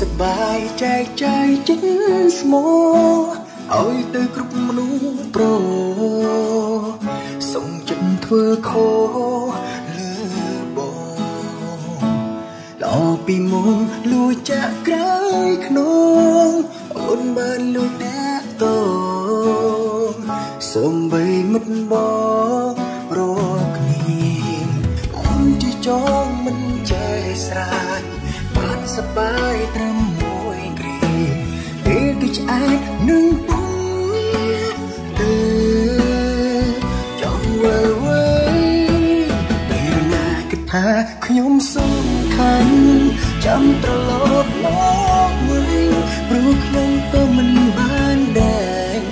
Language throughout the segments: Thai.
สบายใจใจจิ้นสมอเอาแต่กรุบมนุโปรส่งจนเธอโคเลือบเราปีมงลุยจากไกลขนมอุ่นบ้านลุยแน่โตส่งใบมัดบอกรอคีมคนที่จ้องมันใจสลายบ้านสบายตรำมวยกรีเด็กใจหนึ่งปุ้ยเดือจ้องเว่ยเว่ยเดือนหน้ากระทาขยมสำคัญจำตลอดโลกเว่ยรู้คลงตัวมันบ้านแดง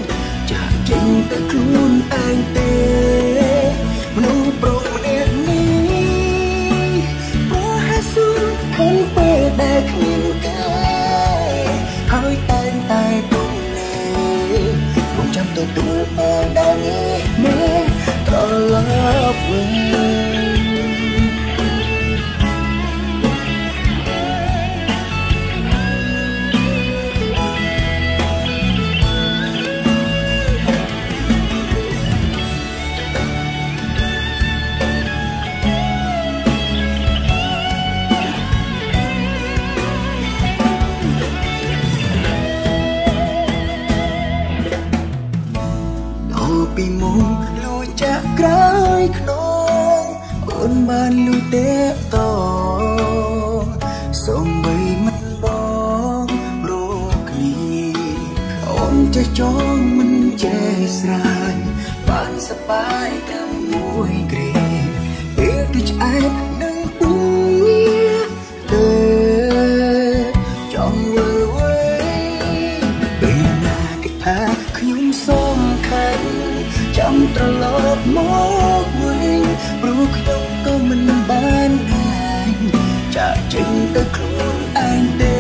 จากจริงแต่คลุนแองเต้ดูเอ่ยได้ไหมตลอดเวลาปีมุงลุยจากไกลขนมอุ่นบ้านลุยเตะต่อส่งใบมัดบอกโรคนี้อุ่นจะจ้องมันใจสลายบ้านสบายทำมวยเกรีเด็กที่ใจหนึ่งปุ้ยเตะจ้องเว่ยเว่ยเป็นหน้ากระทะขยุมสมคันจำตลอดมอกเว้ยรู้ขยงก็มันบ้านแดงจากจริงแต่ครูแอนเต้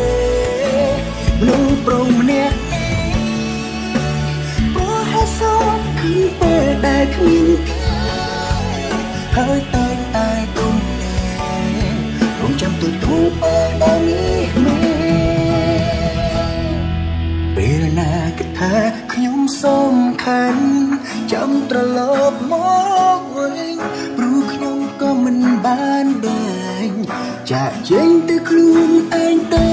มนุษย์โปร่งเนี้ยเพราะหาซ้อนขึ้นเปิดได้ขึ้นกายเฮ้ยตายตายตรงเนี้ยคงจำตัวถูกเปิดได้ไหมเปลี่ยนหน้ากระทะขยมสมคันจำตลอดมองเว้ยรู้ขยมก็มันบ้านแดงจะเย็นแต่คลุมแอนเต้